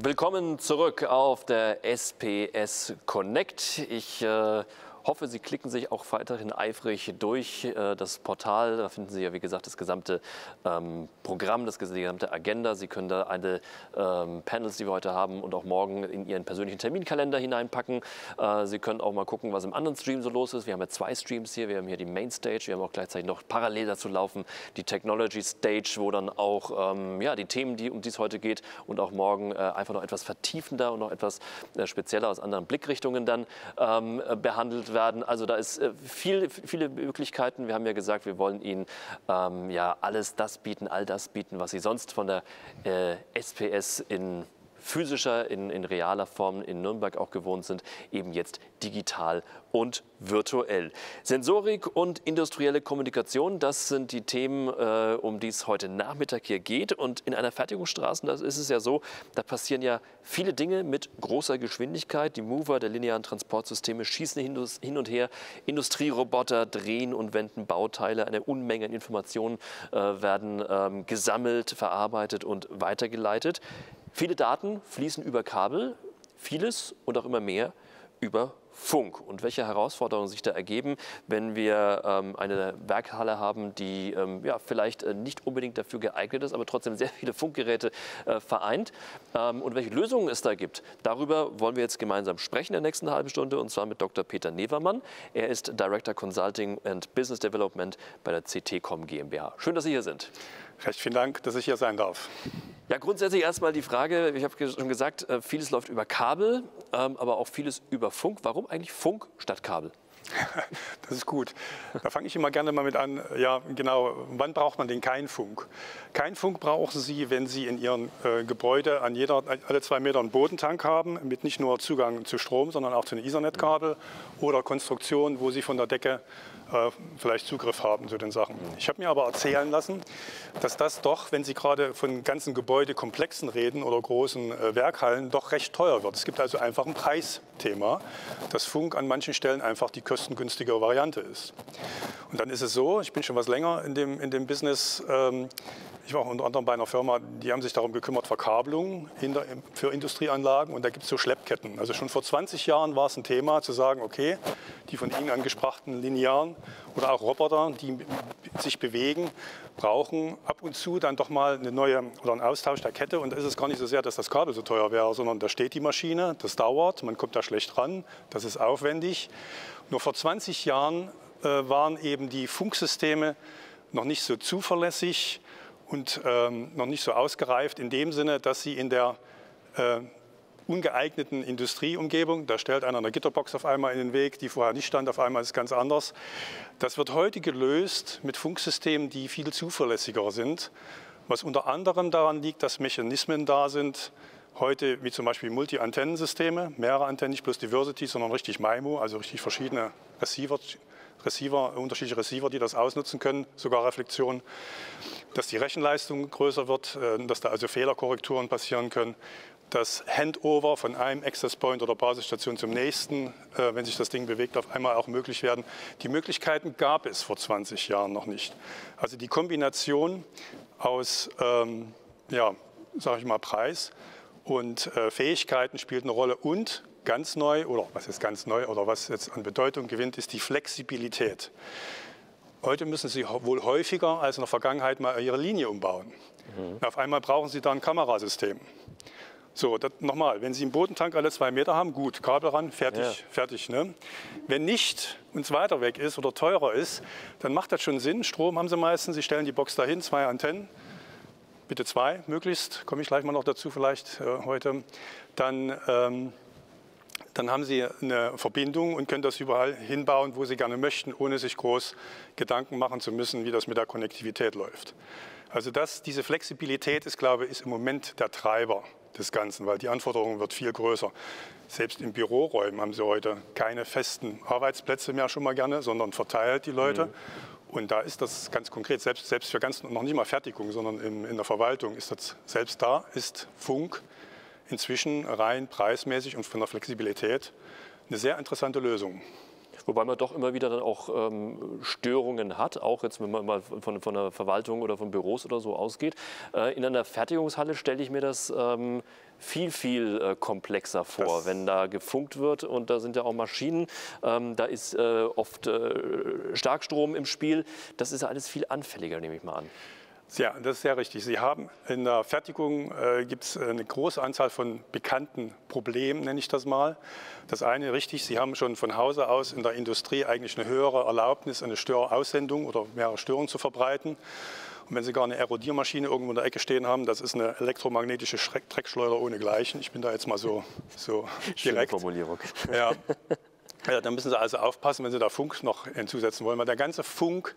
Willkommen zurück auf der SPS Connect. Ich hoffe, Sie klicken sich auch weiterhin eifrig durch das Portal. Da finden Sie ja, wie gesagt, das gesamte Programm, das gesamte Agenda. Sie können da alle Panels, die wir heute haben und auch morgen in Ihren persönlichen Terminkalender hineinpacken. Sie können auch mal gucken, was im anderen Stream so los ist. Wir haben ja zwei Streams hier. Wir haben hier die Mainstage. Wir haben auch gleichzeitig noch parallel dazu laufen die Technology Stage, wo dann auch ja, die Themen, um die es heute geht und auch morgen einfach noch etwas vertiefender und noch etwas spezieller aus anderen Blickrichtungen dann behandelt werden. Also da ist viele Möglichkeiten. Wir haben ja gesagt, wir wollen Ihnen ja all das bieten, was Sie sonst von der SPS in physischer, in realer Form in Nürnberg auch gewohnt sind, eben jetzt digital und virtuell. Sensorik und industrielle Kommunikation, das sind die Themen, um die es heute Nachmittag hier geht. Und in einer Fertigungsstraße, das ist es ja so, da passieren ja viele Dinge mit großer Geschwindigkeit. Die Mover der linearen Transportsysteme schießen hin und her. Industrieroboter drehen und wenden Bauteile. Eine Unmenge an Informationen werden gesammelt, verarbeitet und weitergeleitet. Viele Daten fließen über Kabel, vieles und auch immer mehr über Funk. Und welche Herausforderungen sich da ergeben, wenn wir eine Werkhalle haben, die ja, vielleicht nicht unbedingt dafür geeignet ist, aber trotzdem sehr viele Funkgeräte vereint. Und welche Lösungen es da gibt, darüber wollen wir jetzt gemeinsam sprechen in der nächsten halben Stunde, und zwar mit Dr. Peter Nevermann. Er ist Director Consulting and Business Development bei der CETECOM GmbH. Schön, dass Sie hier sind. Recht vielen Dank, dass ich hier sein darf. Ja, grundsätzlich erstmal die Frage, ich habe schon gesagt, vieles läuft über Kabel, aber auch vieles über Funk. Warum eigentlich Funk statt Kabel? Das ist gut. Da fange ich immer gerne mal mit an. Ja, genau. Wann braucht man denn keinen Funk? Keinen Funk brauchen Sie, wenn Sie in Ihrem Gebäude alle 2 Meter einen Bodentank haben, mit nicht nur Zugang zu Strom, sondern auch zu einem Ethernet-Kabel oder Konstruktionen, wo Sie von der Decke vielleicht Zugriff haben zu den Sachen. Ich habe mir aber erzählen lassen, dass das doch, wenn Sie gerade von ganzen Gebäudekomplexen reden oder großen Werkhallen, doch recht teuer wird. Es gibt also einfach ein Preisthema, dass Funk an manchen Stellen einfach die kostengünstige Variante ist. Und dann ist es so, ich bin schon was länger in dem Business, ich war auch unter anderem bei einer Firma, die haben sich darum gekümmert, Verkabelung für Industrieanlagen, und da gibt es so Schleppketten. Also schon vor 20 Jahren war es ein Thema, zu sagen, okay, die von Ihnen angesprochenen linearen oder auch Roboter, die sich bewegen, brauchen ab und zu dann doch mal eine neue oder einen Austausch der Kette. Und da ist es gar nicht so sehr, dass das Kabel so teuer wäre, sondern da steht die Maschine, das dauert, man kommt da schlecht ran, das ist aufwendig. Nur vor 20 Jahren waren eben die Funksysteme noch nicht so zuverlässig und noch nicht so ausgereift in dem Sinne, dass sie in der ungeeigneten Industrieumgebung, da stellt einer eine Gitterbox auf einmal in den Weg, die vorher nicht stand, auf einmal ist es ganz anders. Das wird heute gelöst mit Funksystemen, die viel zuverlässiger sind, was unter anderem daran liegt, dass Mechanismen da sind, heute wie zum Beispiel Multi-Antennensysteme, mehrere Antennen, nicht bloß Diversity, sondern richtig MIMO, also richtig verschiedene Receiver, unterschiedliche Receiver, die das ausnutzen können, sogar Reflexion, dass die Rechenleistung größer wird, dass da also Fehlerkorrekturen passieren können, dass Handover von einem Access Point oder Basisstation zum nächsten, wenn sich das Ding bewegt, auf einmal auch möglich werden. Die Möglichkeiten gab es vor 20 Jahren noch nicht. Also die Kombination aus, ja, sag ich mal, Preis und Fähigkeiten spielt eine Rolle, und ganz neu, oder was ist ganz neu oder was jetzt an Bedeutung gewinnt, ist die Flexibilität. Heute müssen Sie wohl häufiger als in der Vergangenheit mal Ihre Linie umbauen. Mhm. Auf einmal brauchen Sie da ein Kamerasystem. So, nochmal, wenn Sie einen Bodentank alle 2 Meter haben, gut, Kabel ran, fertig, ja. Ne? Wenn nicht, und es weiter weg ist oder teurer ist, dann macht das schon Sinn. Strom haben Sie meistens, Sie stellen die Box dahin, 2 Antennen, bitte 2 möglichst, komme ich gleich mal noch dazu vielleicht heute, dann haben Sie eine Verbindung und können das überall hinbauen, wo Sie gerne möchten, ohne sich groß Gedanken machen zu müssen, wie das mit der Konnektivität läuft. Also diese Flexibilität ist, glaube ich, im Moment der Treiber des Ganzen, weil die Anforderung wird viel größer. Selbst in Büroräumen haben Sie heute keine festen Arbeitsplätze mehr schon mal gerne, sondern verteilt die Leute. Mhm. Und da ist das ganz konkret, selbst für ganz, noch nicht mal Fertigung, sondern in der Verwaltung ist das, selbst da ist Funk inzwischen rein preismäßig und von der Flexibilität eine sehr interessante Lösung. wobei man doch immer wieder dann auch Störungen hat, auch jetzt, wenn man mal von der Verwaltung oder von Büros oder so ausgeht. In einer Fertigungshalle stelle ich mir das viel komplexer vor, das wenn da gefunkt wird und da sind ja auch Maschinen, da ist oft Starkstrom im Spiel. Das ist ja alles viel anfälliger, nehme ich mal an. Ja, das ist sehr richtig. Sie haben in der Fertigung gibt es eine große Anzahl von bekannten Problemen, nenne ich das mal. Das eine richtig, Sie haben schon von Hause aus in der Industrie eigentlich eine höhere Erlaubnis, eine Störaussendung oder mehrere Störungen zu verbreiten. Und wenn Sie gar eine Erodiermaschine irgendwo in der Ecke stehen haben, das ist eine elektromagnetische Dreckschleuder ohnegleichen. Ich bin da jetzt mal so direkt. Schöne Formulierung. Ja. Ja, da müssen Sie also aufpassen, wenn Sie da Funk noch hinzusetzen wollen, weil der ganze Funk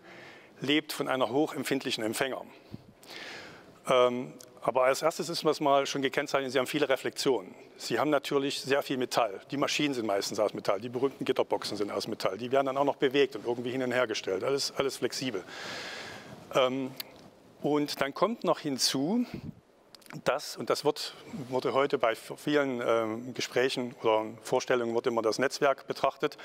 lebt von einer hochempfindlichen Empfänger. Aber als erstes ist das mal schon gekennzeichnet, Sie haben viele Reflexionen. Sie haben natürlich sehr viel Metall. Die Maschinen sind meistens aus Metall, die berühmten Gitterboxen sind aus Metall. Die werden dann auch noch bewegt und irgendwie hin und her gestellt. Alles flexibel. Und dann kommt noch hinzu, dass, und das wurde heute bei vielen Gesprächen oder Vorstellungen wird immer das Netzwerk betrachtet.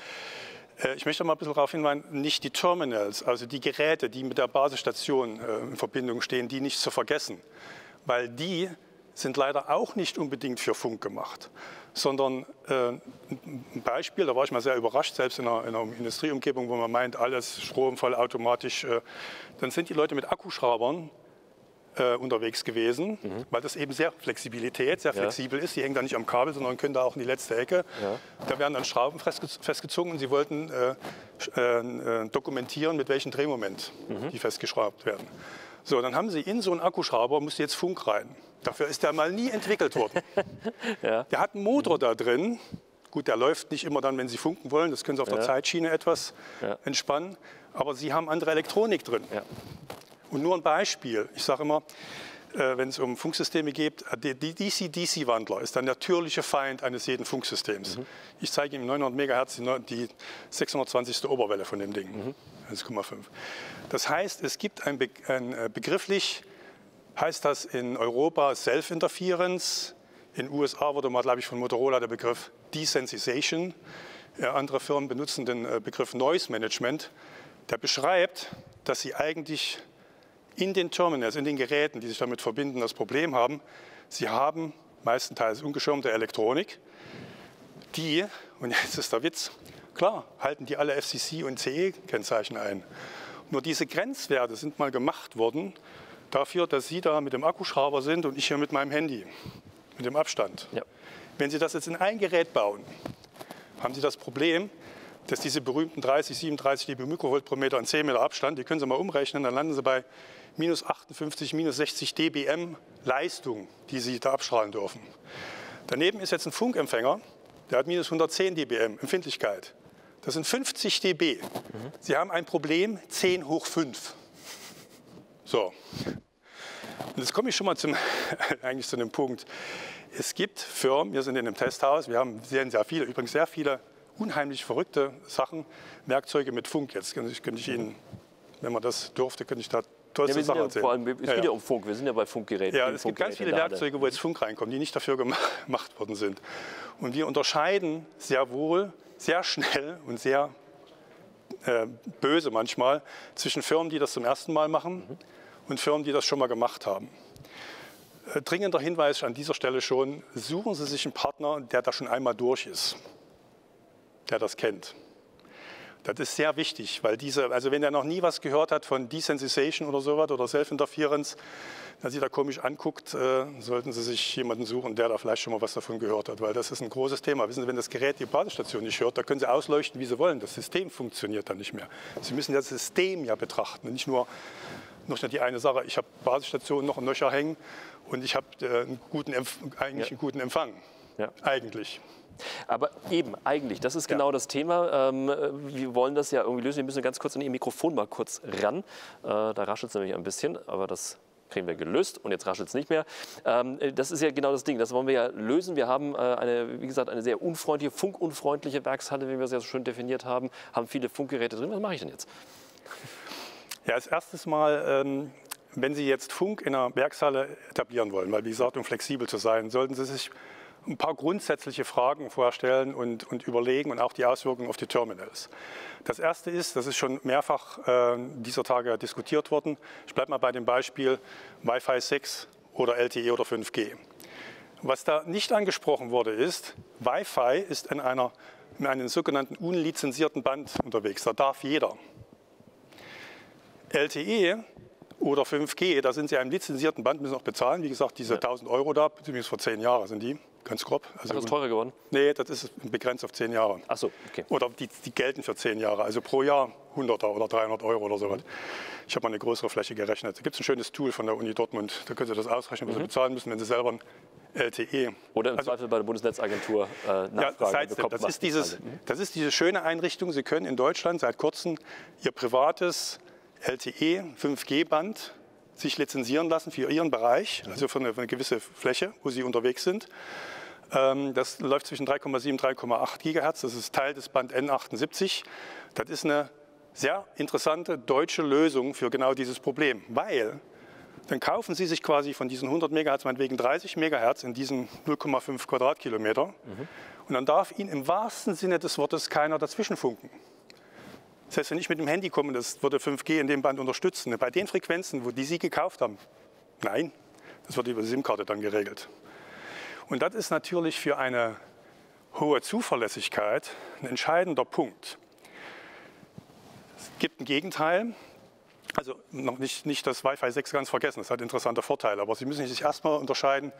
Ich möchte mal ein bisschen darauf hinweisen, nicht die Terminals, also die Geräte, die mit der Basisstation in Verbindung stehen, die nicht zu vergessen, weil die sind leider auch nicht unbedingt für Funk gemacht, sondern ein Beispiel, da war ich mal sehr überrascht, selbst in einer Industrieumgebung, wo man meint, alles Strom voll automatisch, dann sind die Leute mit Akkuschraubern unterwegs gewesen, weil das eben sehr flexibel ist. Die hängen da nicht am Kabel, sondern können da auch in die letzte Ecke. Ja. Da werden dann Schrauben festgezogen und sie wollten dokumentieren, mit welchem Drehmoment die festgeschraubt werden. So, dann haben sie in so einen Akkuschrauber, musste jetzt Funk rein. Dafür ist der mal nie entwickelt worden. Ja. Der hat einen Motor da drin. Gut, der läuft nicht immer dann, wenn Sie funken wollen. Das können Sie auf der Zeitschiene etwas entspannen. Aber Sie haben andere Elektronik drin. Ja. Und nur ein Beispiel, ich sage immer, wenn es um Funksysteme geht, der DC-DC-Wandler ist der natürliche Feind eines jeden Funksystems. Mhm. Ich zeige Ihnen 900 Megahertz die 620. Oberwelle von dem Ding, 1,5. Das heißt, es gibt begrifflich, heißt das in Europa Self-Interference, in den USA wurde mal, glaube ich, von Motorola der Begriff Desensitization, andere Firmen benutzen den Begriff Noise Management, der beschreibt, dass sie eigentlich in den Terminals, in den Geräten, die sich damit verbinden, das Problem haben, sie haben meistenteils ungeschirmte Elektronik, die, und jetzt ist der Witz, klar, halten die alle FCC und CE-Kennzeichen ein. Nur diese Grenzwerte sind mal gemacht worden dafür, dass Sie da mit dem Akkuschrauber sind und ich hier mit meinem Handy, mit dem Abstand. Ja. Wenn Sie das jetzt in ein Gerät bauen, haben Sie das Problem, dass diese berühmten 30, 37 dB Mikrovolt pro Meter und 10 Meter Abstand, die können Sie mal umrechnen, dann landen Sie bei minus 58, minus 60 dBm Leistung, die Sie da abstrahlen dürfen. Daneben ist jetzt ein Funkempfänger, der hat minus 110 dBm Empfindlichkeit. Das sind 50 dB. Sie haben ein Problem 10 hoch 5. So. Und jetzt komme ich schon mal eigentlich zu dem Punkt. Es gibt Firmen, wir sind in einem Testhaus, wir haben übrigens sehr viele unheimlich verrückte Sachen, Werkzeuge mit Funk. Jetzt könnte ich Ihnen, wenn man das dürfte, könnte ich da tolle Sachen erzählen. Vor allem, es geht ja um Funk, wir sind ja bei Funkgeräten. Ja, es gibt ganz viele Werkzeuge, wo jetzt Funk reinkommt, die nicht dafür gemacht worden sind. Und wir unterscheiden sehr wohl, sehr schnell und sehr böse manchmal zwischen Firmen, die das zum ersten Mal machen und Firmen, die das schon mal gemacht haben. Dringender Hinweis an dieser Stelle schon, suchen Sie sich einen Partner, der da schon einmal durch ist, der das kennt. Das ist sehr wichtig, weil also wenn der noch nie was gehört hat von Desensitization oder sowas oder Self-Interference, dann Sie da komisch anguckt, sollten Sie sich jemanden suchen, der da vielleicht schon mal was davon gehört hat, weil das ist ein großes Thema. Wissen Sie, wenn das Gerät die Basisstation nicht hört, da können Sie ausleuchten, wie Sie wollen. Das System funktioniert dann nicht mehr. Sie müssen das System ja betrachten, nicht nur die eine Sache, ich habe Basisstationen noch und nöcher hängen und ich habe einen guten Empfang. Ja. Eigentlich. Aber eben, eigentlich, das ist genau das Thema. Wir wollen das ja irgendwie lösen. Wir müssen ganz kurz an Ihr Mikrofon mal kurz ran. Da raschelt es nämlich ein bisschen, aber das kriegen wir gelöst und jetzt raschelt es nicht mehr. Das ist ja genau das Ding, das wollen wir ja lösen. Wir haben wie gesagt, eine sehr unfreundliche, funkunfreundliche Werkshalle, wie wir es ja so schön definiert haben, haben viele Funkgeräte drin. Was mache ich denn jetzt? Ja, als erstes mal, wenn Sie jetzt Funk in einer Werkshalle etablieren wollen, weil wie gesagt, um flexibel zu sein, sollten Sie sich ein paar grundsätzliche Fragen vorstellen und überlegen und auch die Auswirkungen auf die Terminals. Das erste ist, das ist schon mehrfach dieser Tage diskutiert worden, ich bleibe mal bei dem Beispiel Wi-Fi 6 oder LTE oder 5G. Was da nicht angesprochen wurde ist, Wi-Fi ist in einem sogenannten unlizenzierten Band unterwegs, da darf jeder. LTE oder 5G, da sind sie einem lizenzierten Band, müssen auch bezahlen, wie gesagt, diese 1.000 Euro da, zumindest vor 10 Jahren sind die, ganz grob. Also ist das teurer geworden? Nee, das ist begrenzt auf 10 Jahre. Ach so, okay. Oder die gelten für 10 Jahre, also pro Jahr 100er oder 300 Euro oder sowas. Mhm. Ich habe mal eine größere Fläche gerechnet. Da gibt es ein schönes Tool von der Uni Dortmund, da können Sie das ausrechnen, was Sie bezahlen müssen, wenn Sie selber ein LTE. Oder im Zweifel bei der Bundesnetzagentur nachfragen. Ja, das ist diese schöne Einrichtung, Sie können in Deutschland seit kurzem Ihr privates LTE 5G-Band sich lizenzieren lassen für Ihren Bereich, also für eine gewisse Fläche, wo Sie unterwegs sind. Das läuft zwischen 3,7 und 3,8 GHz, das ist Teil des Band N78. Das ist eine sehr interessante deutsche Lösung für genau dieses Problem, weil dann kaufen Sie sich quasi von diesen 100 MHz, meinetwegen 30 MHz in diesen 0,5 Quadratkilometer und dann darf Ihnen im wahrsten Sinne des Wortes keiner dazwischen funken. Das heißt, wenn ich mit dem Handy komme, das würde 5G in dem Band unterstützen. Bei den Frequenzen, die Sie gekauft haben, nein, das wird über die SIM-Karte dann geregelt. Und das ist natürlich für eine hohe Zuverlässigkeit ein entscheidender Punkt. Es gibt ein Gegenteil, also noch nicht das Wi-Fi 6 ganz vergessen, das hat interessante Vorteile, aber Sie müssen sich erstmal unterscheiden,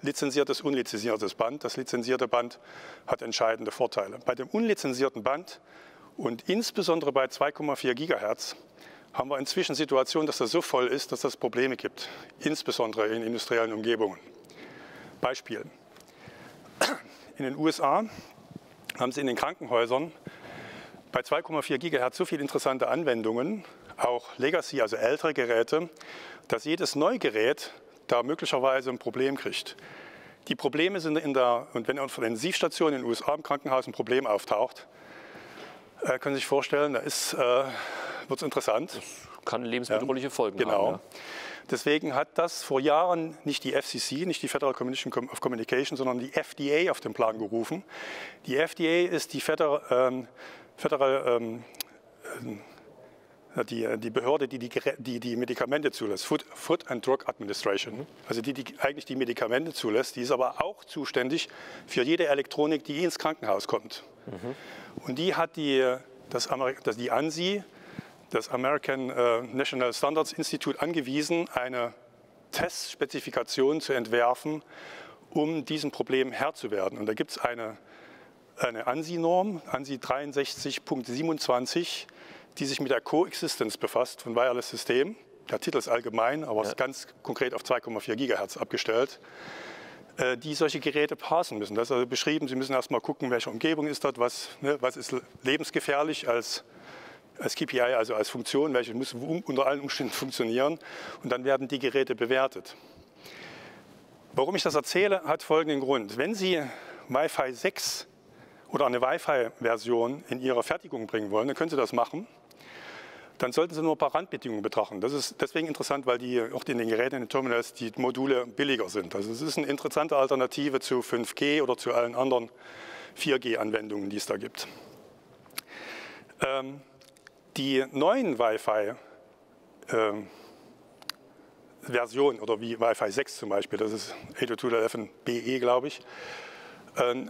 lizenziertes, unlizenziertes Band. Das lizenzierte Band hat entscheidende Vorteile. Bei dem unlizenzierten Band und insbesondere bei 2,4 GHz haben wir inzwischen Situationen, dass das so voll ist, dass das Probleme gibt, insbesondere in industriellen Umgebungen. Beispiel. In den USA haben sie in den Krankenhäusern bei 2,4 GHz so viele interessante Anwendungen, auch Legacy, also ältere Geräte, dass jedes Neugerät da möglicherweise ein Problem kriegt. Die Probleme sind und wenn auf der Intensivstation in den USA im Krankenhaus ein Problem auftaucht, können Sie sich vorstellen, da wird es interessant. Das kann lebensbedrohliche Folgen haben. Ja. Deswegen hat das vor Jahren nicht die FCC, nicht die Federal Commission of Communication, sondern die FDA auf den Plan gerufen. Die FDA ist die die Behörde, die Medikamente zulässt, Food and Drug Administration, also die eigentlich die Medikamente zulässt, die ist aber auch zuständig für jede Elektronik, die ins Krankenhaus kommt. Und die hat die ANSI, das American National Standards Institute, angewiesen, eine Testspezifikation zu entwerfen, um diesem Problem Herr zu werden. Und da gibt es eine ANSI-Norm, ANSI 63.27, die sich mit der Coexistenz befasst von Wireless-Systemen. Der Titel ist allgemein, aber ist ganz konkret auf 2,4 GHz abgestellt, die solche Geräte parsen müssen. Das ist also beschrieben, Sie müssen erst mal gucken, welche Umgebung ist dort, was ist lebensgefährlich als KPI, also als Funktion, welche müssen unter allen Umständen funktionieren und dann werden die Geräte bewertet. Warum ich das erzähle, hat folgenden Grund. Wenn Sie Wi-Fi 6 oder eine Wi-Fi-Version in Ihre Fertigung bringen wollen, dann können Sie das machen. Dann sollten Sie nur ein paar Randbedingungen betrachten. Das ist deswegen interessant, weil auch in den Geräten, in den Terminals, die Module billiger sind. Also es ist eine interessante Alternative zu 5G oder zu allen anderen 4G-Anwendungen, die es da gibt. Die neuen Wi-Fi-Versionen oder wie Wi-Fi 6 zum Beispiel, das ist 802.11be, glaube ich,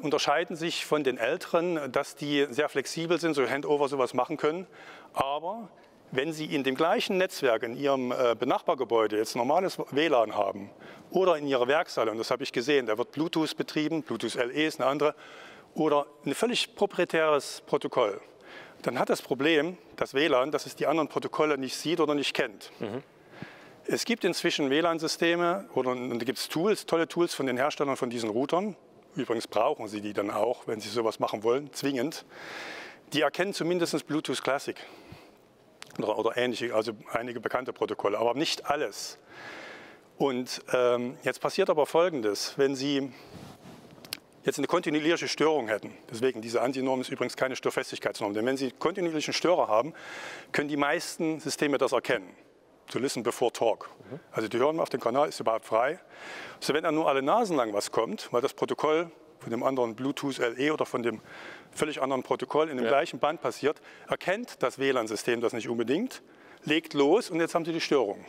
unterscheiden sich von den älteren, dass die sehr flexibel sind, so Handover sowas machen können. Aber wenn Sie in dem gleichen Netzwerk, in Ihrem Benachbargebäude jetzt normales WLAN haben oder in Ihrer Werkshalle, und das habe ich gesehen, da wird Bluetooth betrieben, Bluetooth LE ist eine andere, oder ein völlig proprietäres Protokoll, dann hat das Problem, das WLAN, dass es die anderen Protokolle nicht sieht oder nicht kennt. Es gibt inzwischen WLAN-Systeme und da gibt es Tools, tolle Tools von den Herstellern von diesen Routern. Übrigens brauchen Sie die dann auch, wenn Sie sowas machen wollen, zwingend. Die erkennen zumindest Bluetooth Classic oder ähnliche, also einige bekannte Protokolle, aber nicht alles. Und jetzt passiert aber Folgendes, wenn Sie jetzt eine kontinuierliche Störung hätten, deswegen diese ANSI-Norm ist übrigens keine Störfestigkeitsnorm, denn wenn Sie kontinuierlichen Störer haben, können die meisten Systeme das erkennen. to listen before talk. Also die hören auf den Kanal, ist überhaupt frei. Also wenn dann nur alle Nasen lang was kommt, weil das Protokoll von dem anderen Bluetooth LE oder von dem völlig anderen Protokoll in dem gleichen Band passiert, erkennt das WLAN-System das nicht unbedingt, legt los und jetzt haben sie die Störung.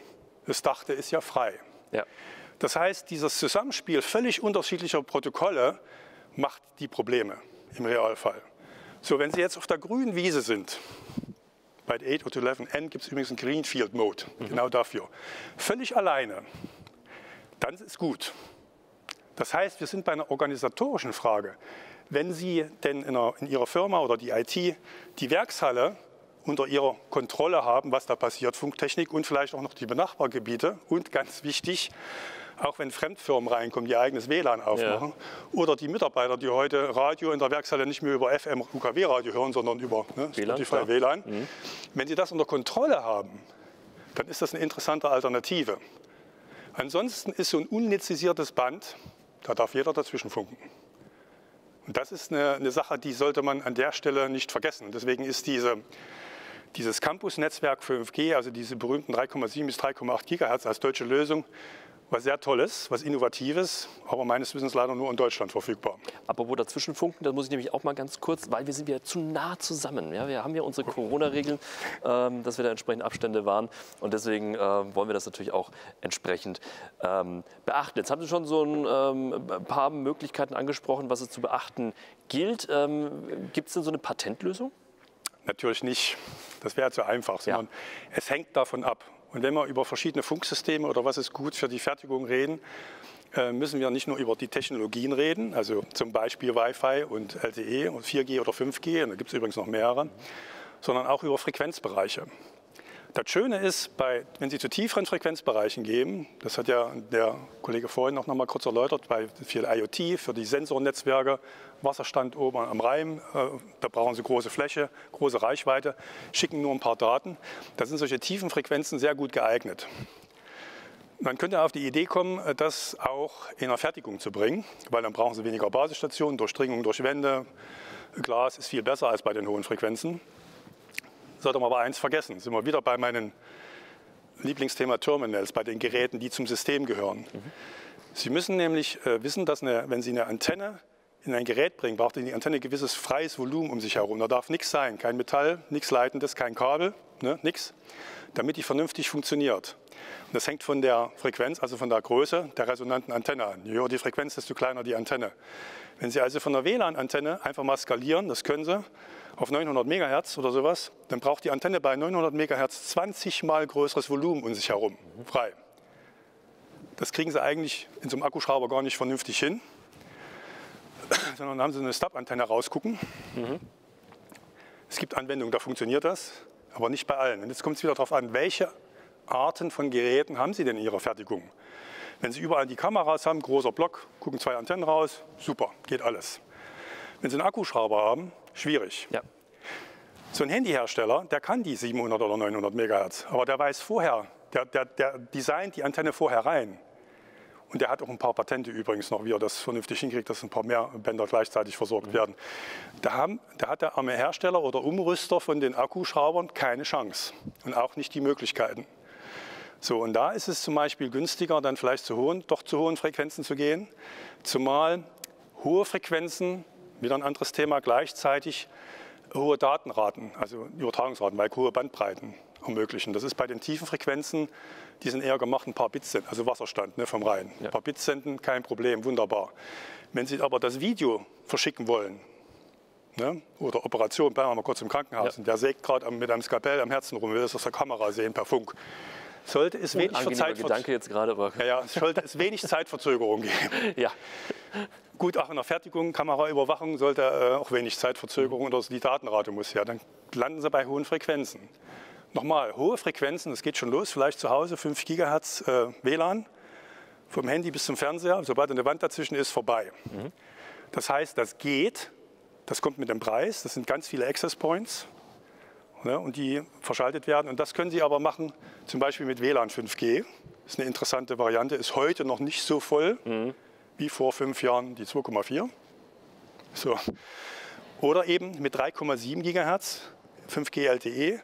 Das Dachte ist ja frei. Ja. Das heißt, dieses Zusammenspiel völlig unterschiedlicher Protokolle macht die Probleme im Realfall. So, wenn Sie jetzt auf der grünen Wiese sind, bei 802.11n gibt es übrigens einen Greenfield Mode, genau dafür. Völlig alleine, dann ist gut. Das heißt, wir sind bei einer organisatorischen Frage. Wenn Sie denn in Ihrer Firma oder die IT die Werkshalle unter ihrer Kontrolle haben, was da passiert, Funktechnik und vielleicht auch noch die Benachbargebiete und ganz wichtig, auch wenn Fremdfirmen reinkommen, die eigenes WLAN aufmachen oder die Mitarbeiter, die heute Radio in der Werkshalle nicht mehr über FM, UKW-Radio hören, sondern über Spotify WLAN. Wenn Sie das unter Kontrolle haben, dann ist das eine interessante Alternative. Ansonsten ist so ein unnetzisiertes Band, da darf jeder dazwischen funken. Und das ist eine Sache, die sollte man an der Stelle nicht vergessen. Deswegen ist dieses Campus-Netzwerk 5G, also diese berühmten 3,7 bis 3,8 Gigahertz als deutsche Lösung, was sehr Tolles, was Innovatives, aber meines Wissens leider nur in Deutschland verfügbar. Aber wo dazwischenfunken, da muss ich nämlich auch mal ganz kurz, weil wir sind ja zu nah zusammen. Ja, wir haben ja unsere Corona-Regeln, dass wir da entsprechend Abstände wahren. Und deswegen wollen wir das natürlich auch entsprechend beachten. Jetzt haben Sie schon so ein paar Möglichkeiten angesprochen, was es zu beachten gilt. Gibt es denn so eine Patentlösung? Natürlich nicht. Das wäre zu einfach. Sondern es hängt davon ab. Und wenn wir über verschiedene Funksysteme oder was ist gut für die Fertigung reden, müssen wir nicht nur über die Technologien reden, also zum Beispiel Wi-Fi und LTE und 4G oder 5G, und da gibt es übrigens noch mehrere, sondern auch über Frequenzbereiche. Das Schöne ist, wenn Sie zu tieferen Frequenzbereichen gehen, das hat ja der Kollege vorhin auch noch mal kurz erläutert, bei viel IoT für die Sensornetzwerke, Wasserstand oben am Rhein, da brauchen Sie große Fläche, große Reichweite, schicken nur ein paar Daten. Da sind solche tiefen Frequenzen sehr gut geeignet. Man könnte auf die Idee kommen, das auch in der Fertigung zu bringen, weil dann brauchen Sie weniger Basisstationen, Durchdringung durch Wände, Glas ist viel besser als bei den hohen Frequenzen. Sollte man aber eins vergessen, sind wir wieder bei meinem Lieblingsthema Terminals, bei den Geräten, die zum System gehören. Sie müssen nämlich wissen, dass wenn Sie eine Antenne in ein Gerät bringen, braucht die Antenne ein gewisses freies Volumen um sich herum. Da darf nichts sein, kein Metall, nichts Leitendes, kein Kabel, nichts, damit die vernünftig funktioniert. Und das hängt von der Frequenz, also von der Größe der resonanten Antenne an. Je höher die Frequenz, desto kleiner die Antenne. Wenn Sie also von der WLAN-Antenne einfach mal skalieren, das können Sie, auf 900 MHz oder sowas, dann braucht die Antenne bei 900 MHz 20 mal größeres Volumen um sich herum, frei. Das kriegen Sie eigentlich in so einem Akkuschrauber gar nicht vernünftig hin, sondern haben Sie eine Stub-Antenne rausgucken. Es gibt Anwendungen, da funktioniert das, aber nicht bei allen. Und jetzt kommt es wieder darauf an, welche Arten von Geräten haben Sie denn in Ihrer Fertigung? Wenn Sie überall die Kameras haben, großer Block, gucken zwei Antennen raus, super, geht alles. Wenn Sie einen Akkuschrauber haben, schwierig. Ja. So ein Handyhersteller, der kann die 700 oder 900 MHz, aber der weiß vorher, der designt die Antenne vorher rein. Und der hat auch ein paar Patente übrigens noch, wie er das vernünftig hinkriegt, dass ein paar mehr Bänder gleichzeitig versorgt werden. Da hat der arme Hersteller oder Umrüster von den Akkuschraubern keine Chance und auch nicht die Möglichkeiten. So, und da ist es zum Beispiel günstiger, dann vielleicht doch zu hohen Frequenzen zu gehen, zumal hohe Frequenzen, wieder ein anderes Thema, gleichzeitig hohe Datenraten, also Übertragungsraten, weil hohe Bandbreiten ermöglichen. Das ist bei den tiefen Frequenzen, die sind eher gemacht, ein paar Bit senden, also Wasserstand vom Rhein. Ja. Ein paar Bit senden, kein Problem, wunderbar. Wenn Sie aber das Video verschicken wollen, oder Operation, bleiben wir mal kurz im Krankenhaus, der sägt gerade mit einem Skalpell am Herzen rum, will das aus der Kamera sehen per Funk. Sollte es wenig Zeitverzögerung geben. Ja. Gut, auch in der Fertigung, Kameraüberwachung sollte auch wenig Zeitverzögerung oder die Datenrate muss her. Dann landen Sie bei hohen Frequenzen. Nochmal, hohe Frequenzen, das geht schon los, vielleicht zu Hause 5 Gigahertz WLAN, vom Handy bis zum Fernseher, sobald eine Wand dazwischen ist, vorbei. Das heißt, das geht, das kommt mit dem Preis, das sind ganz viele Access Points. Und die verschaltet werden. Und das können Sie aber machen, zum Beispiel mit WLAN 5G. Das ist eine interessante Variante, ist heute noch nicht so voll wie vor 5 Jahren die 2,4. So. Oder eben mit 3,7 GHz 5G LTE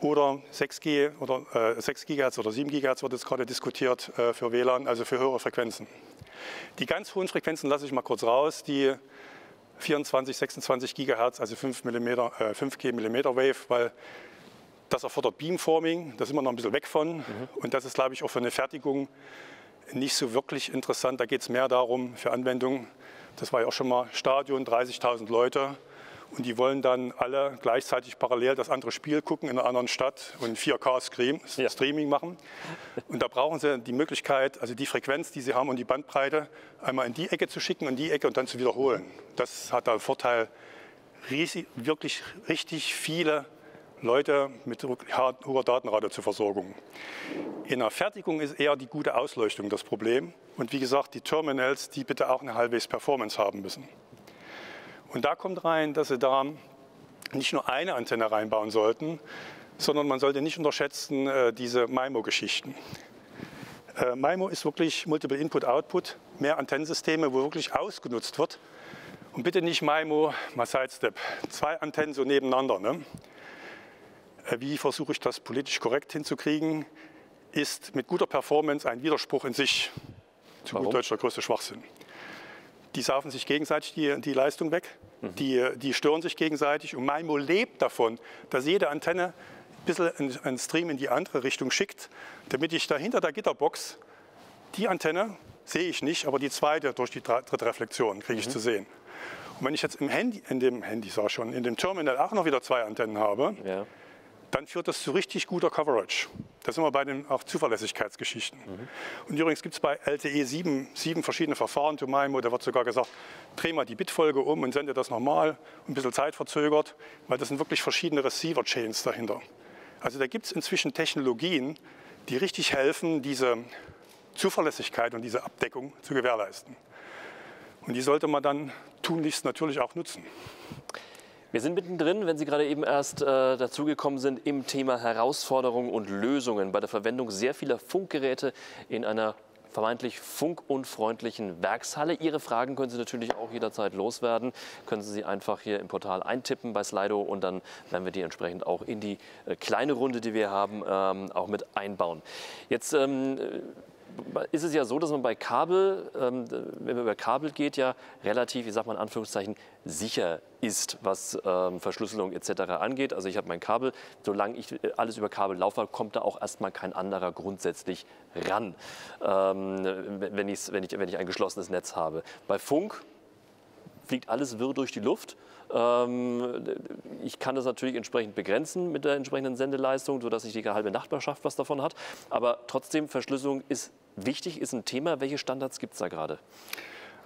oder 6G oder 6 GHz oder 7 GHz wird jetzt gerade diskutiert für WLAN, also für höhere Frequenzen. Die ganz hohen Frequenzen lasse ich mal kurz raus, die 24, 26 GHz, also 5G Millimeter-Wave, weil das erfordert Beamforming, da sind wir noch ein bisschen weg von. Und das ist, glaube ich, auch für eine Fertigung nicht so wirklich interessant. Da geht es mehr darum, für Anwendungen, das war ja auch schon mal Stadion, 30.000 Leute. Und die wollen dann alle gleichzeitig parallel das andere Spiel gucken in einer anderen Stadt und 4K-Streaming machen. Und da brauchen sie die Möglichkeit, also die Frequenz, die sie haben und die Bandbreite, einmal in die Ecke zu schicken und die Ecke und dann zu wiederholen. Das hat den Vorteil, wirklich richtig viele Leute mit hoher Datenrate zur Versorgung. In der Fertigung ist eher die gute Ausleuchtung das Problem. Und wie gesagt, die Terminals, die bitte auch eine halbwegs Performance haben müssen. Und da kommt rein, dass Sie da nicht nur eine Antenne reinbauen sollten, sondern man sollte nicht unterschätzen diese MIMO-Geschichten. MIMO ist wirklich Multiple Input Output, mehr Antennensysteme, wo wirklich ausgenutzt wird. Und bitte nicht MIMO, mal Sidestep. Zwei Antennen so nebeneinander. Ne? Wie versuche ich das politisch korrekt hinzukriegen, ist mit guter Performance ein Widerspruch in sich. Zu gut Deutsch der größte Schwachsinn. Die saufen sich gegenseitig die Leistung weg, die stören sich gegenseitig und MIMO lebt davon, dass jede Antenne ein bisschen einen Stream in die andere Richtung schickt, damit ich da hinter der Gitterbox die Antenne, sehe ich nicht, aber die zweite durch die dritte Reflexion kriege ich zu sehen. Und wenn ich jetzt in dem Terminal auch noch wieder zwei Antennen habe, ja, dann führt das zu richtig guter Coverage. Da sind wir bei den auch Zuverlässigkeitsgeschichten. Und übrigens gibt es bei LTE 7 verschiedene Verfahren zu MIMO. Da wird sogar gesagt, dreh mal die Bitfolge um und sende das nochmal. Ein bisschen zeitverzögert, weil das sind wirklich verschiedene Receiver-Chains dahinter. Also da gibt es inzwischen Technologien, die richtig helfen, diese Zuverlässigkeit und diese Abdeckung zu gewährleisten. Und die sollte man dann tunlichst natürlich auch nutzen. Wir sind mittendrin, wenn Sie gerade eben erst dazugekommen sind, im Thema Herausforderungen und Lösungen bei der Verwendung sehr vieler Funkgeräte in einer vermeintlich funkunfreundlichen Werkshalle. Ihre Fragen können Sie natürlich auch jederzeit loswerden. Können Sie einfach hier im Portal eintippen bei Slido und dann werden wir die entsprechend auch in die kleine Runde, die wir haben, auch mit einbauen. Jetzt ist es ja so, dass man bei Kabel, wenn man über Kabel geht, ja relativ, ich sag mal in Anführungszeichen, sicher ist, was Verschlüsselung etc. angeht. Also ich habe mein Kabel, solange ich alles über Kabel laufe, kommt da auch erstmal kein anderer grundsätzlich ran, wenn ich ein geschlossenes Netz habe. Bei Funk fliegt alles wirr durch die Luft. Ich kann das natürlich entsprechend begrenzen mit der entsprechenden Sendeleistung, sodass sich die halbe Nachbarschaft was davon hat. Aber trotzdem, Verschlüsselung ist wichtig, ist ein Thema. Welche Standards gibt es da gerade?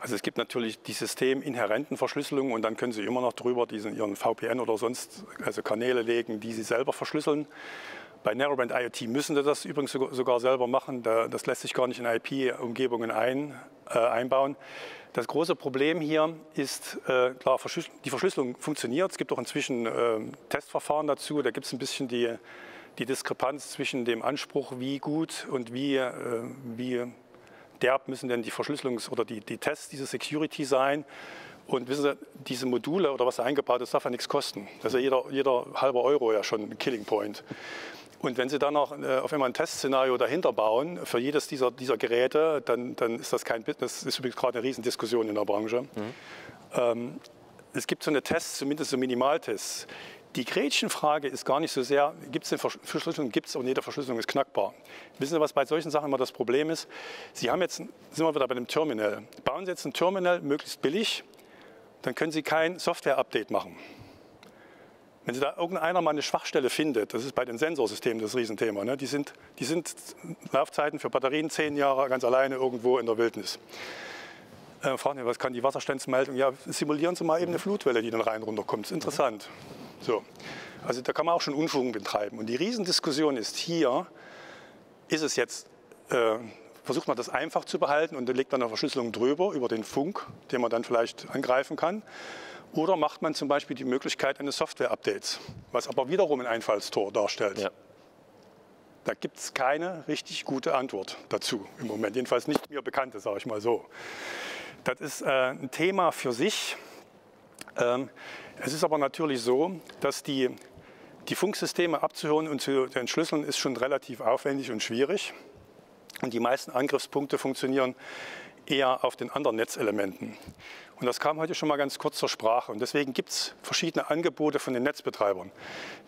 Also es gibt natürlich die systeminhärenten Verschlüsselungen und dann können Sie immer noch drüber diesen Ihren VPN oder sonst also Kanäle legen, die Sie selber verschlüsseln. Bei Narrowband IoT müssen Sie das übrigens sogar selber machen. Das lässt sich gar nicht in IP-Umgebungen einbauen. Das große Problem hier ist, klar, die Verschlüsselung funktioniert. Es gibt auch inzwischen Testverfahren dazu. Da gibt es ein bisschen die Diskrepanz zwischen dem Anspruch, wie gut und wie derb müssen denn die Verschlüsselungs- oder die Tests dieser Security sein. Und wissen Sie, diese Module oder was da eingebaut ist, darf ja nichts kosten. Das ist ja jeder halbe Euro ja schon ein Killing Point. Und wenn Sie dann noch auf einmal ein Testszenario dahinter bauen, für jedes dieser Geräte, dann ist das kein Business. Das ist übrigens gerade eine Riesendiskussion in der Branche. Es gibt so eine Tests, zumindest so Minimaltests. Die Gretchenfrage ist gar nicht so sehr, gibt es eine Verschlüsselung, gibt es und jede Verschlüsselung ist knackbar. Wissen Sie, was bei solchen Sachen immer das Problem ist? Sie haben jetzt, sind wir wieder bei dem Terminal. Bauen Sie jetzt ein Terminal möglichst billig, dann können Sie kein Software-Update machen. Wenn Sie da irgendeiner mal eine Schwachstelle findet, das ist bei den Sensorsystemen das Riesenthema, ne? Die sind Laufzeiten für Batterien 10 Jahre ganz alleine irgendwo in der Wildnis. Fragen Sie, was kann die Wasserstandsmeldung? Ja, simulieren Sie mal eben eine Flutwelle, die dann rein runterkommt. Das ist interessant. So. Also da kann man auch schon Unfug betreiben. Und die Riesendiskussion ist hier, ist es jetzt, versucht man das einfach zu behalten und dann legt man eine Verschlüsselung drüber über den Funk, den man dann vielleicht angreifen kann. Oder macht man zum Beispiel die Möglichkeit eines Software-Updates, was aber wiederum ein Einfallstor darstellt. Ja. Da gibt es keine richtig gute Antwort dazu im Moment, jedenfalls nicht mir bekannte, sage ich mal so. Das ist ein Thema für sich. Es ist aber natürlich so, dass die Die Funksysteme abzuhören und zu entschlüsseln ist schon relativ aufwendig und schwierig. Und die meisten Angriffspunkte funktionieren eher auf den anderen Netzelementen. Und das kam heute schon mal ganz kurz zur Sprache. Und deswegen gibt es verschiedene Angebote von den Netzbetreibern.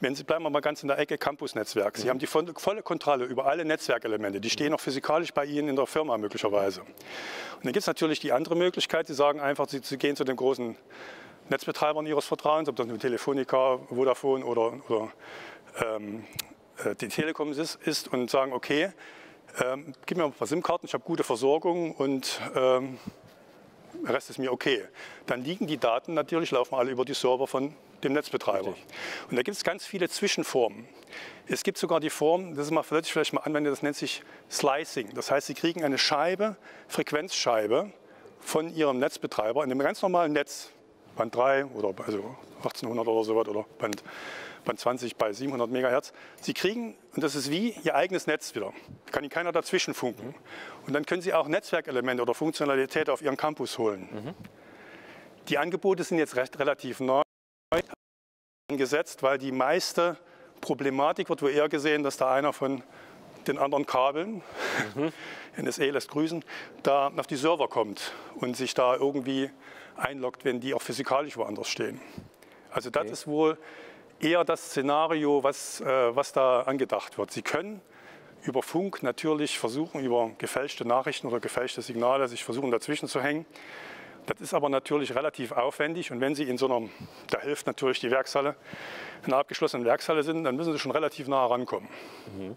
Wenn Sie, bleiben wir mal ganz in der Ecke Campusnetzwerk. Sie haben die volle Kontrolle über alle Netzwerkelemente. Die stehen auch physikalisch bei Ihnen in der Firma möglicherweise. Und dann gibt es natürlich die andere Möglichkeit. Sie sagen einfach, Sie gehen zu den großen Netzbetreibern Ihres Vertrauens, ob das nun Telefónica, Vodafone oder die Telekom ist und sagen, okay, gib mir ein paar SIM-Karten, ich habe gute Versorgung und der Rest ist mir okay. Dann liegen die Daten natürlich, laufen alle über die Server von dem Netzbetreiber. Richtig. Und da gibt es ganz viele Zwischenformen. Es gibt sogar die Form, das würde ich vielleicht mal anwenden, das nennt sich Slicing. Das heißt, Sie kriegen eine Scheibe, Frequenzscheibe von Ihrem Netzbetreiber in einem ganz normalen Netz. Band 3 oder also 1800 oder so was oder Band 20 bei 700 MHz. Sie kriegen, und das ist wie Ihr eigenes Netz wieder, kann Ihnen keiner dazwischen funken. Und dann können Sie auch Netzwerkelemente oder Funktionalität auf Ihren Campus holen. Mhm. Die Angebote sind jetzt relativ neu angesetzt, weil die meiste Problematik wird wohl eher gesehen, dass da einer von den anderen Kabeln, mhm. NSE lässt grüßen, da auf die Server kommt und sich da irgendwie einloggt, wenn die auch physikalisch woanders stehen. Also das ist wohl eher das Szenario, was da angedacht wird. Sie können über Funk natürlich versuchen, über gefälschte Nachrichten oder gefälschte Signale sich versuchen dazwischen zu hängen. Das ist aber natürlich relativ aufwendig und wenn Sie in so einer, da hilft natürlich die Werkshalle, in einer abgeschlossenen Werkshalle sind, dann müssen Sie schon relativ nah rankommen. Mhm.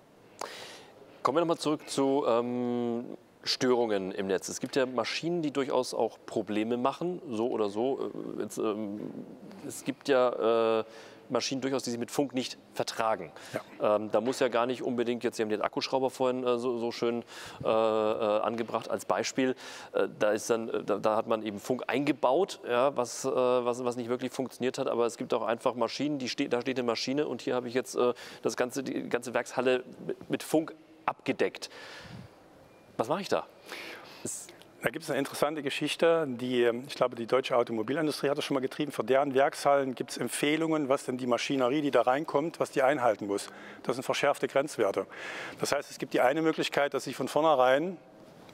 Kommen wir nochmal zurück zu Störungen im Netz. Es gibt ja Maschinen, die durchaus auch Probleme machen, so oder so. Es gibt ja Maschinen durchaus, die sich mit Funk nicht vertragen. Ja. Da muss ja gar nicht unbedingt, jetzt Sie haben den Akkuschrauber vorhin so schön angebracht als Beispiel, da hat man eben Funk eingebaut, ja, was nicht wirklich funktioniert hat, aber es gibt auch einfach Maschinen, da steht eine Maschine und hier habe ich jetzt die ganze Werkshalle mit Funk abgedeckt. Was mache ich da? Da gibt es eine interessante Geschichte, ich glaube, die deutsche Automobilindustrie hat das schon mal getrieben. Für deren Werkshallen gibt es Empfehlungen, was denn die Maschinerie, die da reinkommt, was die einhalten muss. Das sind verschärfte Grenzwerte. Das heißt, es gibt die eine Möglichkeit, dass ich von vornherein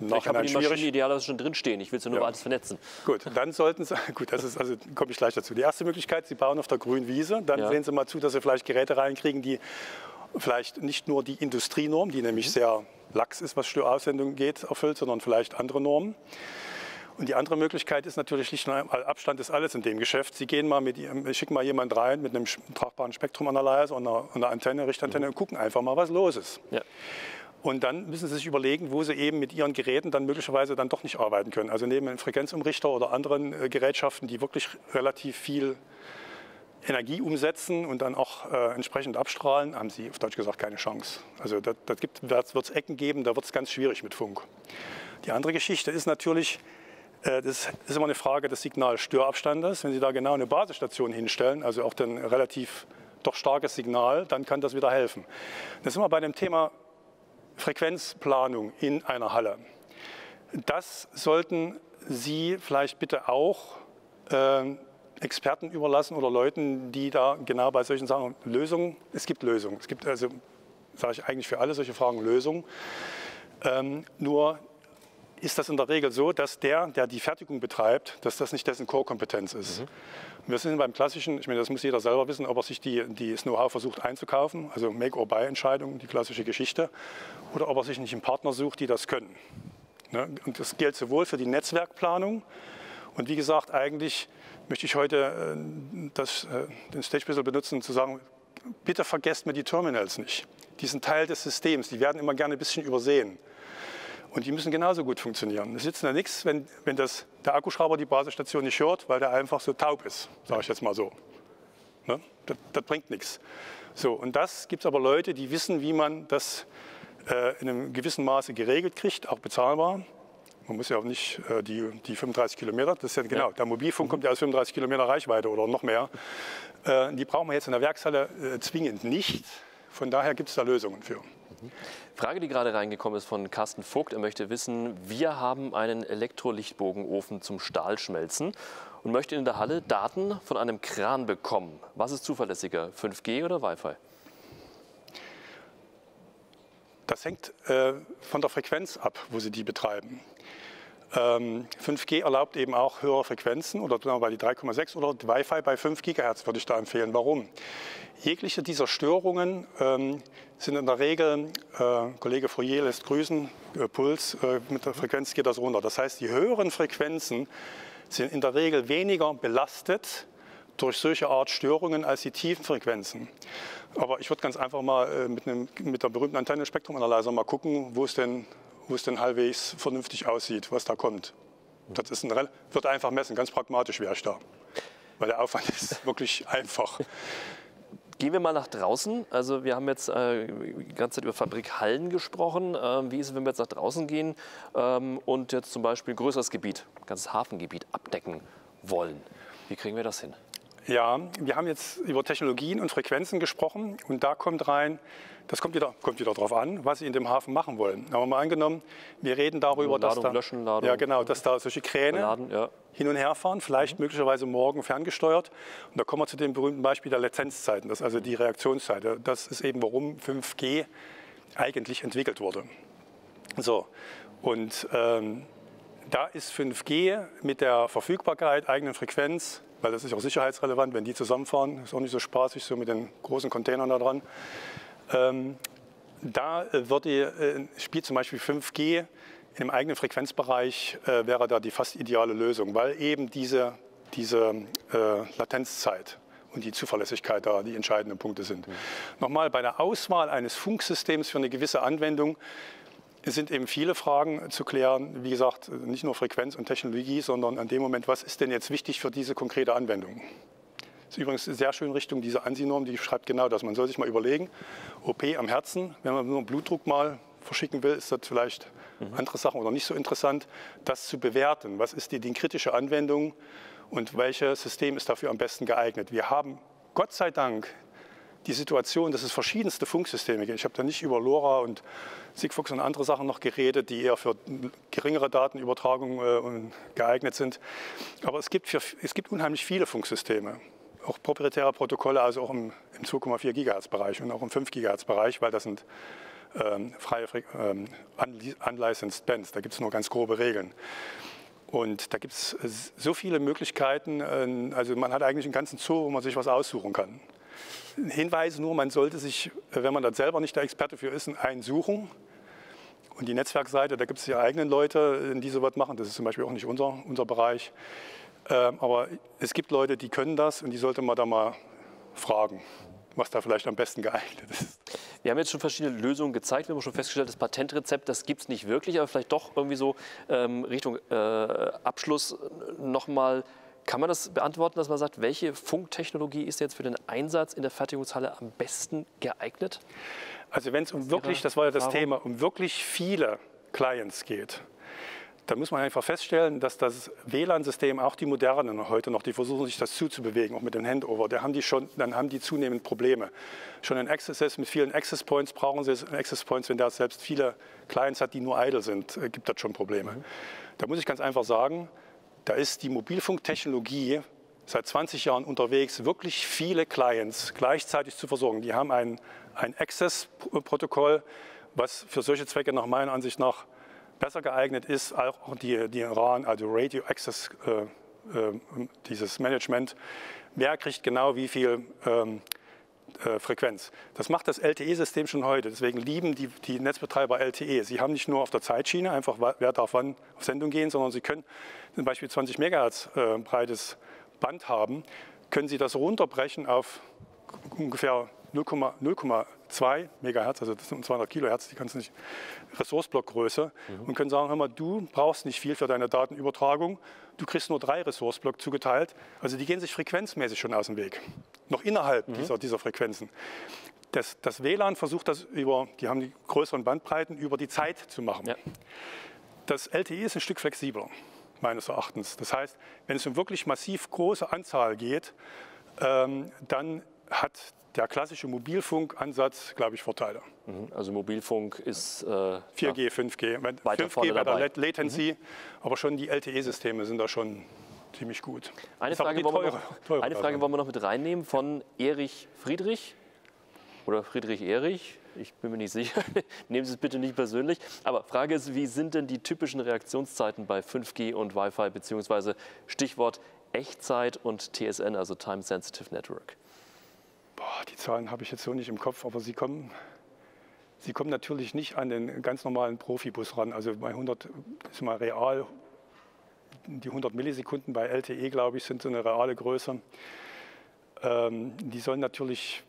ich habe die Maschinen idealerweise schon drinstehen, ich will sie nur über alles vernetzen. Gut, dann sollten Sie, gut, also komme ich gleich dazu. Die erste Möglichkeit, Sie bauen auf der grünen Wiese, dann sehen Sie mal zu, dass Sie vielleicht Geräte reinkriegen, die vielleicht nicht nur die Industrienorm, die nämlich sehr lax ist, was Störaussendungen geht, erfüllt, sondern vielleicht andere Normen. Und die andere Möglichkeit ist natürlich schlicht und einfach, Abstand ist alles in dem Geschäft. Sie gehen mal schicken mal jemanden rein mit einem tragbaren Spektrumanalyzer und einer Antenne, Richtantenne und gucken einfach mal, was los ist. Ja. Und dann müssen Sie sich überlegen, wo Sie eben mit Ihren Geräten dann möglicherweise dann doch nicht arbeiten können. Also neben einem Frequenzumrichter oder anderen Gerätschaften, die wirklich relativ viel Energie umsetzen und dann auch entsprechend abstrahlen, haben Sie auf Deutsch gesagt keine Chance. Also da wird es Ecken geben, da wird es ganz schwierig mit Funk. Die andere Geschichte ist natürlich, das ist immer eine Frage des Signalstörabstandes. Wenn Sie da genau eine Basisstation hinstellen, also auch dann relativ doch starkes Signal, dann kann das wieder helfen. Das sind wir bei dem Thema Frequenzplanung in einer Halle. Das sollten Sie vielleicht bitte auch Experten überlassen oder Leuten, die da genau bei solchen Sachen Lösungen, es gibt Lösungen, es gibt also, sage ich eigentlich für alle solche Fragen Lösungen, nur ist das in der Regel so, dass der die Fertigung betreibt, dass das nicht dessen Core-Kompetenz ist. Mhm. Wir sind beim klassischen, ich meine, das muss jeder selber wissen, ob er sich das Know-how versucht einzukaufen, also Make-or-Buy-Entscheidung, die klassische Geschichte, oder ob er sich nicht einen Partner sucht, die das können. Ne? Und das gilt sowohl für die Netzwerkplanung und wie gesagt, eigentlich möchte ich heute den Stage-Pistol benutzen, um zu sagen, bitte vergesst mir die Terminals nicht. Die sind Teil des Systems, die werden immer gerne ein bisschen übersehen. Und die müssen genauso gut funktionieren. Es nützt ja nichts, wenn der Akkuschrauber die Basisstation nicht hört, weil der einfach so taub ist, sage ich jetzt mal so. Ne? Das bringt nichts. So, und das gibt es aber Leute, die wissen, wie man das in einem gewissen Maße geregelt kriegt, auch bezahlbar. Man muss ja auch nicht die 35 Kilometer, das ist ja genau, der Mobilfunk kommt ja aus 35 Kilometer Reichweite oder noch mehr. Die brauchen wir jetzt in der Werkshalle zwingend nicht. Von daher gibt es da Lösungen für. Frage, die gerade reingekommen ist von Carsten Vogt. Er möchte wissen, wir haben einen Elektrolichtbogenofen zum Stahlschmelzen und möchte in der Halle Daten von einem Kran bekommen. Was ist zuverlässiger, 5G oder Wi-Fi? Das hängt von der Frequenz ab, wo Sie die betreiben. 5G erlaubt eben auch höhere Frequenzen, oder bei die 3,6 oder Wi-Fi bei 5 GHz würde ich da empfehlen. Warum? Jegliche dieser Störungen sind in der Regel, Kollege Fourier lässt grüßen, Puls, mit der Frequenz geht das runter. Das heißt, die höheren Frequenzen sind in der Regel weniger belastet durch solche Art Störungen als die tiefen Frequenzen. Aber ich würde ganz einfach mal mit der berühmten Antenne Spektrumanalyser mal gucken, wo es denn halbwegs vernünftig aussieht, was da kommt. Das ist wird einfach messen, ganz pragmatisch wäre ich da, weil der Aufwand ist wirklich einfach. Gehen wir mal nach draußen. Also wir haben jetzt die ganze Zeit über Fabrikhallen gesprochen. Wie ist es, wenn wir jetzt nach draußen gehen und jetzt zum Beispiel ein größeres Gebiet, ein ganzes Hafengebiet abdecken wollen? Wie kriegen wir das hin? Ja, wir haben jetzt über Technologien und Frequenzen gesprochen und da kommt rein, das kommt wieder darauf an, was Sie in dem Hafen machen wollen. Aber mal angenommen, wir reden darüber, dass da solche Kräne hin und her fahren, vielleicht möglicherweise morgen ferngesteuert. Und da kommen wir zu dem berühmten Beispiel der Lizenzzeiten, das ist also die Reaktionszeit. Das ist eben, warum 5G eigentlich entwickelt wurde. So, und da ist 5G mit der Verfügbarkeit, eigenen Frequenz, weil das ist auch sicherheitsrelevant, wenn die zusammenfahren, ist auch nicht so spaßig, so mit den großen Containern da dran. Da spielt zum Beispiel 5G im eigenen Frequenzbereich, wäre da die fast ideale Lösung, weil eben diese Latenzzeit und die Zuverlässigkeit da die entscheidenden Punkte sind. Mhm. Nochmal, bei der Auswahl eines Funksystems für eine gewisse Anwendung sind eben viele Fragen zu klären, wie gesagt, nicht nur Frequenz und Technologie, sondern an dem Moment, was ist denn jetzt wichtig für diese konkrete Anwendung? Das ist übrigens sehr schön Richtung diese ANSI-Norm, die schreibt genau das. Man soll sich mal überlegen, OP am Herzen, wenn man nur einen Blutdruck mal verschicken will, ist das vielleicht andere Sachen oder nicht so interessant, das zu bewerten. Was ist die kritische Anwendung und welches System ist dafür am besten geeignet? Wir haben Gott sei Dank die Situation, dass es verschiedenste Funksysteme gibt. Ich habe da nicht über LoRa und Sigfox und andere Sachen noch geredet, die eher für geringere Datenübertragung geeignet sind. Aber es gibt unheimlich viele Funksysteme, auch proprietäre Protokolle, also auch im 2,4 GHz-Bereich und auch im 5 GHz-Bereich, weil das sind freie unlicensed Bands, da gibt es nur ganz grobe Regeln. Und da gibt es so viele Möglichkeiten, also man hat eigentlich einen ganzen Zoo, wo man sich was aussuchen kann. Hinweis nur, man sollte sich, wenn man da selber nicht der Experte für ist, einen suchen. Und die Netzwerkseite, da gibt es die eigenen Leute, die sowas machen. Das ist zum Beispiel auch nicht unser Bereich. Aber es gibt Leute, die können das und die sollte man da mal fragen, was da vielleicht am besten geeignet ist. Wir haben jetzt schon verschiedene Lösungen gezeigt. Wir haben schon festgestellt, das Patentrezept, das gibt es nicht wirklich, aber vielleicht doch irgendwie so Richtung Abschluss nochmal. Kann man das beantworten, dass man sagt, welche Funktechnologie ist jetzt für den Einsatz in der Fertigungshalle am besten geeignet? Also wenn es um wirklich viele Clients geht, dann muss man einfach feststellen, dass das WLAN-System, auch die modernen heute noch, die versuchen sich das zuzubewegen, auch mit dem Handover, dann haben die zunehmend Probleme. Schon in Access mit vielen Access Points brauchen sie es, Access Points, wenn da selbst viele Clients hat, die nur idle sind, gibt das schon Probleme. Mhm. Da muss ich ganz einfach sagen, da ist die Mobilfunktechnologie seit 20 Jahren unterwegs, wirklich viele Clients gleichzeitig zu versorgen. Die haben ein Access-Protokoll, was für solche Zwecke nach meiner Ansicht nach besser geeignet ist, auch die RAN, also Radio Access, dieses Management. Wer kriegt genau wie viel Frequenz? Das macht das LTE-System schon heute, deswegen lieben die Netzbetreiber LTE. Sie haben nicht nur auf der Zeitschiene einfach, wer darf wann auf Sendung gehen, sondern sie können zum Beispiel 20 MHz breites Band haben, können Sie das runterbrechen auf ungefähr 0,2 MHz, also das sind 200 Kilohertz, die ganze Ressourceblockgröße, und können sagen, hör mal, du brauchst nicht viel für deine Datenübertragung, du kriegst nur 3 Ressourceblock zugeteilt, also die gehen sich frequenzmäßig schon aus dem Weg, noch innerhalb dieser Frequenzen. Das WLAN versucht das die haben größeren Bandbreiten, über die Zeit zu machen. Ja. Das LTE ist ein Stück flexibler, meines Erachtens. Das heißt, wenn es um wirklich massiv große Anzahl geht, dann hat der klassische Mobilfunkansatz, glaube ich, Vorteile. Also Mobilfunk ist 4G, 5G, 5G bei der Latency, aber schon die LTE-Systeme sind da schon ziemlich gut. Eine Frage wollen wir noch mit reinnehmen von Erich Friedrich oder Friedrich Erich. Ich bin mir nicht sicher, nehmen Sie es bitte nicht persönlich. Aber Frage ist, wie sind denn die typischen Reaktionszeiten bei 5G und Wi-Fi, beziehungsweise Stichwort Echtzeit und TSN, also Time Sensitive Network? Boah, die Zahlen habe ich jetzt so nicht im Kopf, aber sie kommen natürlich nicht an den ganz normalen Profibus ran. Also bei 100 ist mal real, die 100 Millisekunden bei LTE, glaube ich, sind so eine reale Größe. Die sollen natürlich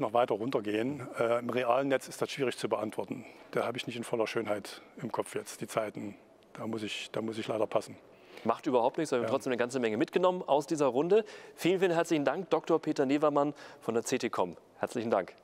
noch weiter runtergehen. Im realen Netz ist das schwierig zu beantworten. Da habe ich nicht in voller Schönheit im Kopf jetzt die Zeiten. Da muss ich leider passen. Macht überhaupt nichts, aber wir haben trotzdem eine ganze Menge mitgenommen aus dieser Runde. Vielen, vielen herzlichen Dank, Dr. Peter Nevermann von der CETECOM. Herzlichen Dank.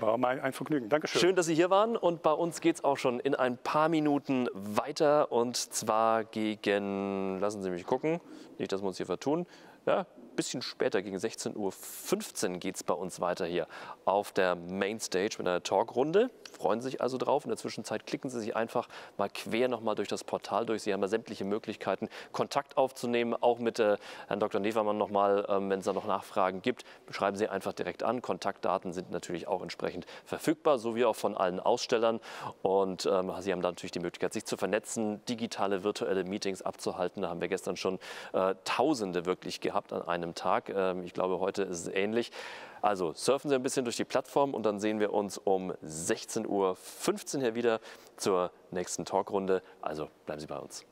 War mal ein Vergnügen. Dankeschön. Schön, dass Sie hier waren. Und bei uns geht es auch schon in ein paar Minuten weiter. Und zwar gegen, lassen Sie mich gucken, nicht, dass wir uns hier vertun. Ja, bisschen später, gegen 16:15 Uhr geht es bei uns weiter hier auf der Mainstage mit einer Talkrunde. Freuen Sie sich also drauf. In der Zwischenzeit klicken Sie sich einfach mal quer nochmal durch das Portal durch. Sie haben ja sämtliche Möglichkeiten, Kontakt aufzunehmen, auch mit Herrn Dr. Nevermann nochmal, wenn es da noch Nachfragen gibt. Schreiben Sie einfach direkt an. Kontaktdaten sind natürlich auch entsprechend verfügbar, so wie auch von allen Ausstellern. Und Sie haben da natürlich die Möglichkeit, sich zu vernetzen, digitale, virtuelle Meetings abzuhalten. Da haben wir gestern schon Tausende wirklich gehabt an einem Tag. Ich glaube, heute ist es ähnlich. Also surfen Sie ein bisschen durch die Plattform und dann sehen wir uns um 16:15 Uhr hier wieder zur nächsten Talkrunde. Also bleiben Sie bei uns.